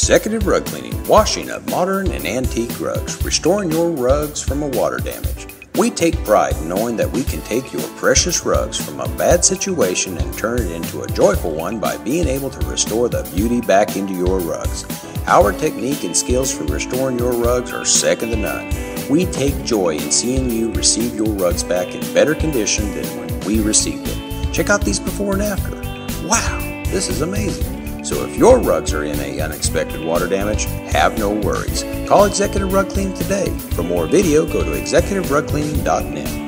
Executive Rug Cleaning, washing of modern and antique rugs, restoring your rugs from a water damage. We take pride in knowing that we can take your precious rugs from a bad situation and turn it into a joyful one by being able to restore the beauty back into your rugs. Our technique and skills for restoring your rugs are second to none. We take joy in seeing you receive your rugs back in better condition than when we received them. Check out these before and after. Wow, this is amazing. So if your rugs are in an unexpected water damage, have no worries. Call Executive Rug Cleaning today. For more video, go to executive rug cleaning.net.